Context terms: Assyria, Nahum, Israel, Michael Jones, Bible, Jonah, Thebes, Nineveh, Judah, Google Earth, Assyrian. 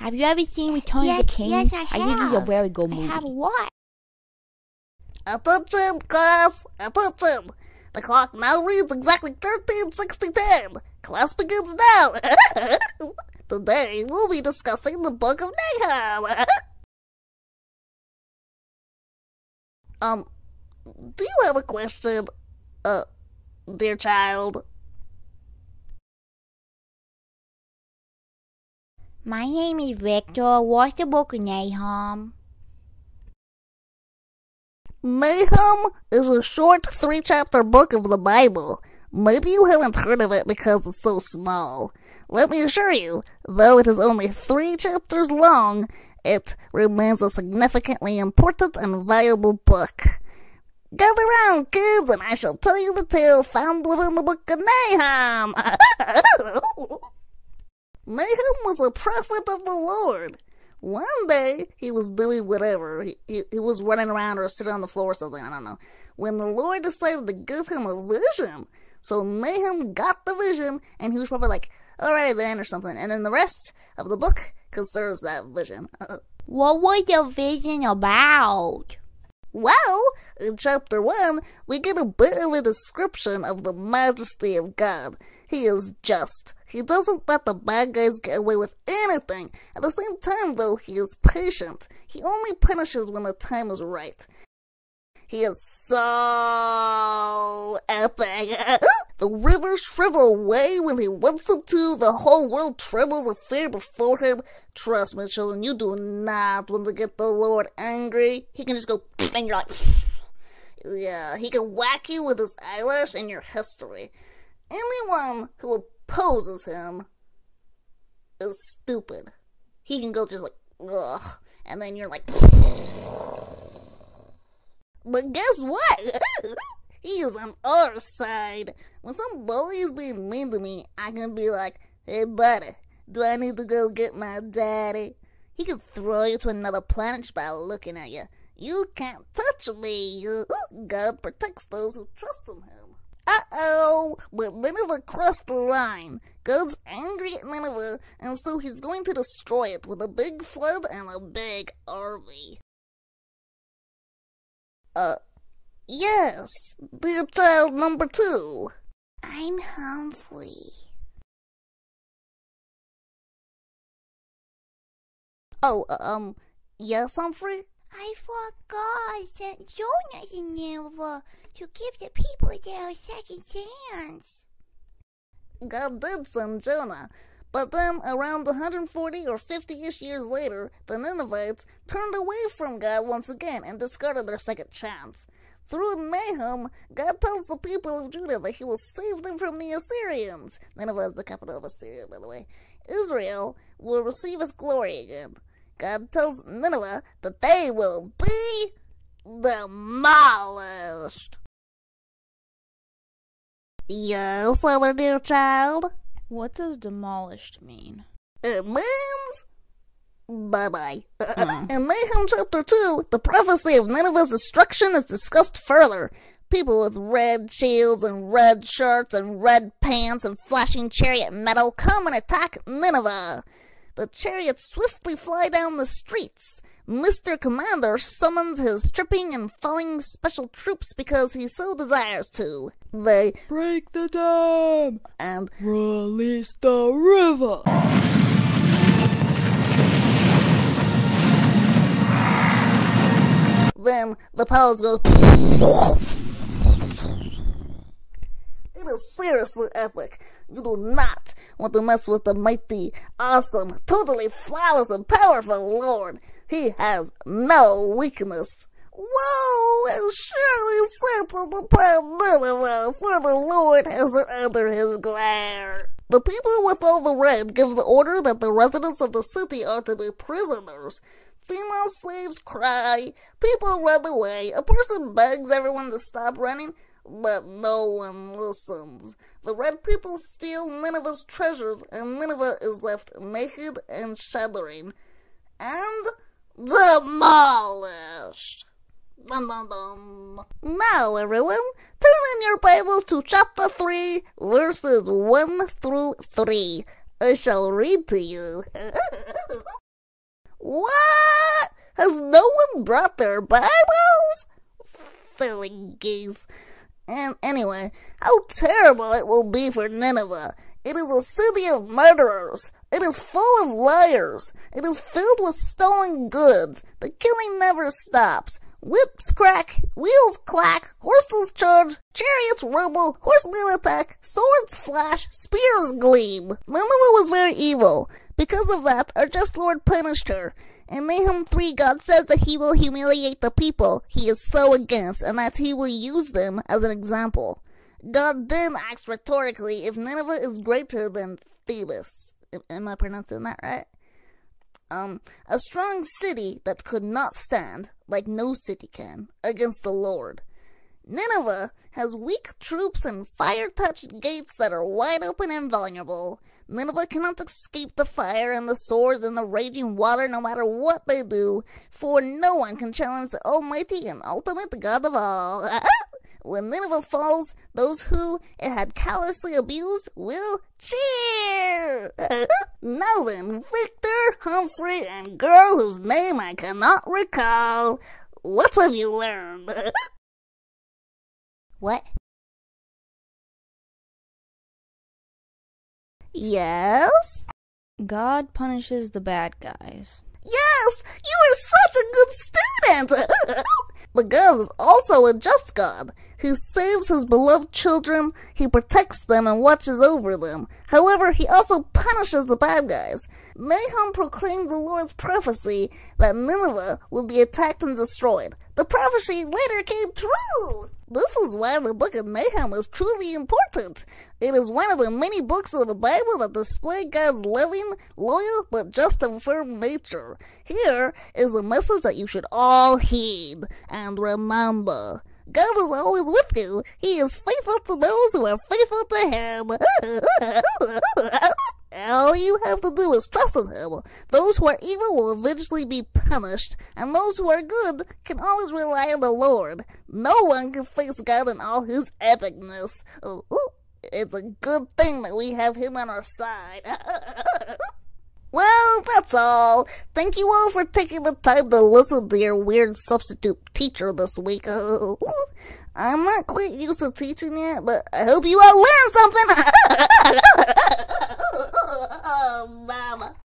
Have you ever seen Return of the King? Yes, I have. I think it's a very good movie. I have what? Up, up, up, class. Up, up, up. The clock now reads exactly 13:60. Class begins now. Today we'll be discussing the Book of Nahum. Do you have a question, dear child? My name is Victor. What's the Book of Nahum? Nahum is a short 3-chapter book of the Bible. Maybe you haven't heard of it because it's so small. Let me assure you, though it is only 3 chapters long, it remains a significantly important and valuable book. Gather round, kids, and I shall tell you the tale found within the Book of Nahum. Nahum was a prophet of the Lord. One day, he was doing whatever. He was running around or sitting on the floor or something, I don't know, when the Lord decided to give him a vision. So Nahum got the vision, and he was probably like, alright then, or something. And then the rest of the book concerns that vision. What was the vision about? Well, in chapter 1, we get a bit of a description of the majesty of God. He is just. He doesn't let the bad guys get away with anything. At the same time, though, he is patient. He only punishes when the time is right. He is so epic. The rivers shrivel away when he wants them to. The whole world trembles in fear before him. Trust me, children, you do not want to get the Lord angry. He can just go, and you're like, yeah, he can whack you with his eyelash and your history. Anyone who opposes him is stupid. He can go just like, ugh, and then you're like, but guess what? He is on our side. When some bully is being mean to me, I can be like, hey buddy, do I need to go get my daddy? He can throw you to another planet just by looking at you. You can't touch me. God protects those who trust in him. Uh-oh, but Nineveh crossed the line. God's angry at Nineveh, and so he's going to destroy it with a big flood and a big army. Yes, dear child number 2. I'm Humphrey. Oh, yes, Humphrey? I forgot that Jonah is in Nineveh to give the people their second chance. God did send Jonah, but then around 140 or 50-ish years later, the Ninevites turned away from God once again and discarded their second chance. Through Nahum, God tells the people of Judah that he will save them from the Assyrians. Nineveh is the capital of Assyria, by the way. Israel will receive his glory again. God tells Nineveh that they will be demolished. Yes, other dear child? What does demolished mean? It means bye-bye. In Nahum chapter 2, the prophecy of Nineveh's destruction is discussed further. People with red shields and red shirts and red pants and flashing chariot metal come and attack Nineveh. The chariots swiftly fly down the streets. Mr. Commander summons his tripping and falling special troops because he so desires to. They break the dam and release the river. Then the palace goes. It is seriously epic. You do not want to mess with the mighty, awesome, totally flawless, and powerful Lord. He has no weakness. Woe is surely settled upon Nineveh, for the Lord has her under his glare. The people with all the red give the order that the residents of the city are to be prisoners. Female slaves cry, people run away, a person begs everyone to stop running, but no one listens. The red people steal Nineveh's treasures, and Nineveh is left naked and shuddering. And demolished. Dun, dun, dun. Now, everyone, turn in your Bibles to chapter 3, verses 1 through 3. I shall read to you. What? Has no one brought their Bibles? Silly geese. And anyway, how terrible it will be for Nineveh. It is a city of murderers. It is full of liars. It is filled with stolen goods. The killing never stops. Whips crack, wheels clack, horses charge, chariots rumble, horsemen attack, swords flash, spears gleam. Nineveh was very evil. Because of that, our just Lord punished her. In Nahum 3, God says that he will humiliate the people he is so against, and that he will use them as an example. God then asks rhetorically if Nineveh is greater than Thebes. Am I pronouncing that right? A strong city that could not stand, like no city can, against the Lord. Nineveh has weak troops and fire-touched gates that are wide open and vulnerable. Nineveh cannot escape the fire and the swords and the raging water no matter what they do, for no one can challenge the almighty and ultimate God of all. When Nineveh falls, those who it had callously abused will cheer! Now then, Victor, Humphrey, and girl whose name I cannot recall, what have you learned? What? Yes? God punishes the bad guys. Yes! You are such a good student! But God is also a just God. He saves his beloved children, he protects them and watches over them. However, he also punishes the bad guys. Nahum proclaimed the Lord's prophecy that Nineveh would be attacked and destroyed. The prophecy later came true! This is why the book of Nahum is truly important. It is one of the many books of the Bible that display God's loving, loyal, but just and firm nature. Here is a message that you should all heed and remember. God is always with you. He is faithful to those who are faithful to him. All you have to do is trust in him. Those who are evil will eventually be punished, and those who are good can always rely on the Lord. No one can face God in all his epicness. It's a good thing that we have him on our side. Well, that's all. Thank you all for taking the time to listen to your weird substitute teacher this week. I'm not quite used to teaching yet, but I hope you all learned something. Oh, mama.